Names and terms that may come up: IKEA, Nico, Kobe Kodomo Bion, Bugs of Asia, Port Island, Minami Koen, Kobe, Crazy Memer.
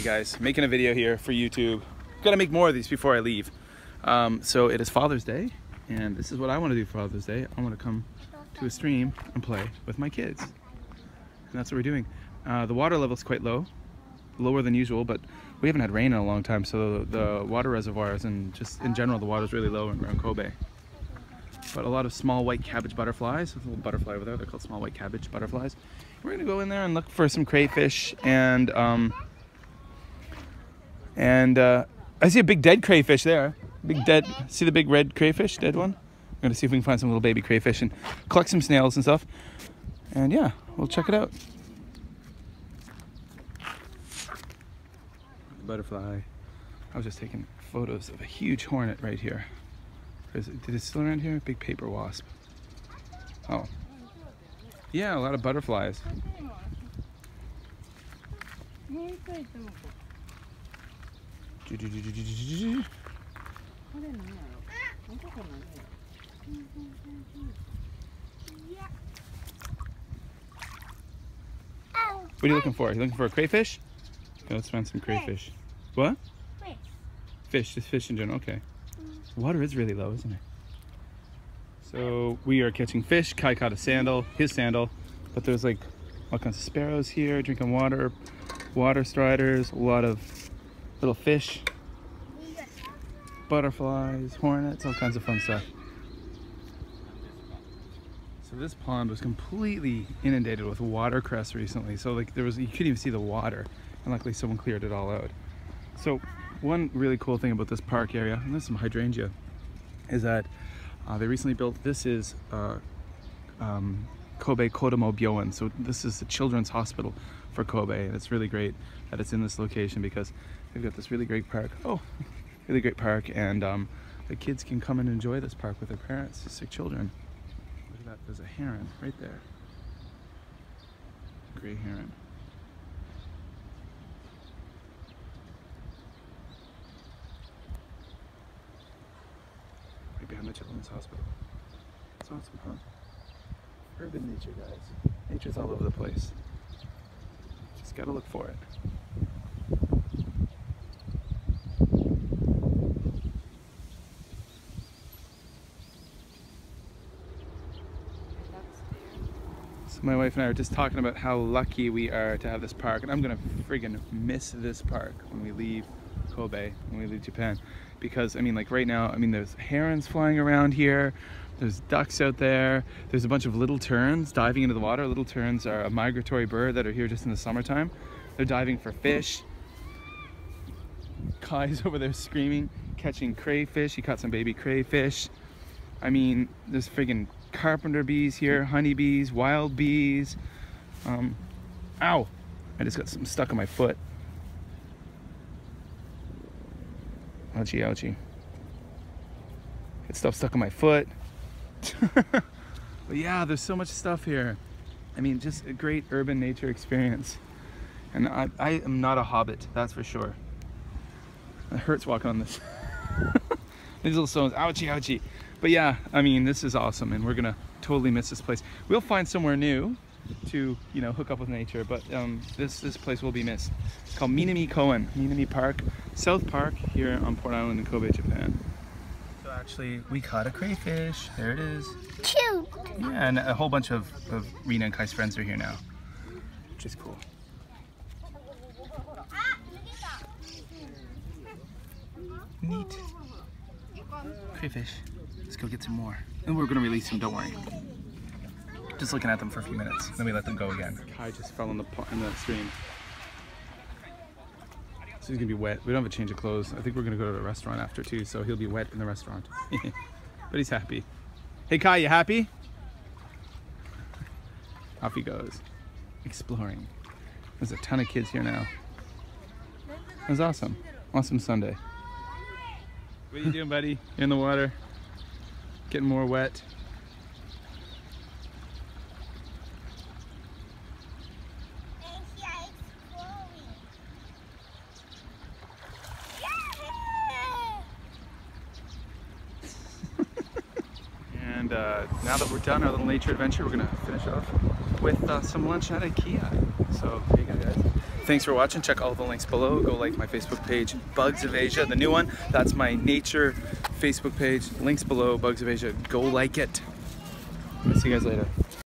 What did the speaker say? you guys. Making a video here for YouTube. Gotta make more of these before I leave. So it is Father's Day, and this is what I want to do for Father's Day. I want to come to a stream and play with my kids. And that's what we're doing. The water level is quite low, lower than usual, but we haven't had rain in a long time, so the water reservoirs and just in general the water is really low around Kobe. But a lot of small white cabbage butterflies. There's a little butterfly over there. They're called small white cabbage butterflies. We're gonna go in there and look for some crayfish, and I see a big dead crayfish there. Big dead. See the big red crayfish, dead one. I'm gonna see if we can find some little baby crayfish and collect some snails and stuff. And yeah, we'll check it out. The butterfly. I was just taking photos of a huge hornet right here. Did it still around here? Big paper wasp. Oh. Yeah, a lot of butterflies. What are you looking for? Are you looking for a crayfish? Okay, let's find some crayfish. What? Fish. Fish, just fish in general, okay. Water is really low, isn't it? So we are catching fish. Kai caught a sandal, his sandal, but there's like all kinds of sparrows here drinking water, water striders, a lot of little fish, butterflies, hornets, all kinds of fun stuff. So this pond was completely inundated with watercress recently. So like there was, you couldn't even see the water, and luckily someone cleared it all out. So one really cool thing about this park area, and there's some hydrangea, is that they recently built, this is Kobe Kodomo Bion, so this is the children's hospital for Kobe, and it's really great that it's in this location because they've got this really great park, and the kids can come and enjoy this park with their parents, sick children. Look at that, there's a heron right there, gray heron. Behind the children's hospital. It's awesome, huh? Urban nature, guys. Nature's all over the place. Just gotta look for it. So my wife and I are just talking about how lucky we are to have this park, and I'm gonna friggin' miss this park when we leave Kobe, when we leave Japan. Because I mean, like right now, I mean, there's herons flying around here, there's ducks out there, there's a bunch of little terns diving into the water. Little terns are a migratory bird that are here just in the summertime. They're diving for fish. Kai's over there screaming, catching crayfish. He caught some baby crayfish. I mean, there's friggin' carpenter bees here, honeybees, wild bees. Ow! I just got something stuck on my foot. Ouchie, ouchie. Got stuff stuck on my foot. But yeah, there's so much stuff here. I mean, just a great urban nature experience. And I am not a hobbit, that's for sure. It hurts walking on this. These little stones, ouchie, ouchie. But yeah, I mean, this is awesome, and we're gonna totally miss this place. We'll find somewhere new to, you know, hook up with nature, but this place will be missed. It's called Minami Koen, Minami Park, South Park, here on Port Island in Kobe, Japan. So actually, we caught a crayfish. There it is. Cute! Yeah, and a whole bunch of Rena and Kai's friends are here now, which is cool. Neat. Crayfish. Let's go get some more. And we're gonna release them, don't worry. Just looking at them for a few minutes, then we let them go again. Kai just fell in the stream. So he's gonna be wet. We don't have a change of clothes. I think we're gonna go to the restaurant after too, so he'll be wet in the restaurant. But he's happy. Hey Kai, you happy? Off he goes. Exploring. There's a ton of kids here now. It was awesome. Awesome Sunday. What are you doing, buddy? You're in the water. Getting more wet. Now that we're done our little nature adventure, we're going to finish off with some lunch at IKEA. So, there you go, guys. Thanks for watching. Check all the links below. Go like my Facebook page, Bugs of Asia, the new one. That's my nature Facebook page. Links below, Bugs of Asia. Go like it. I'll see you guys later.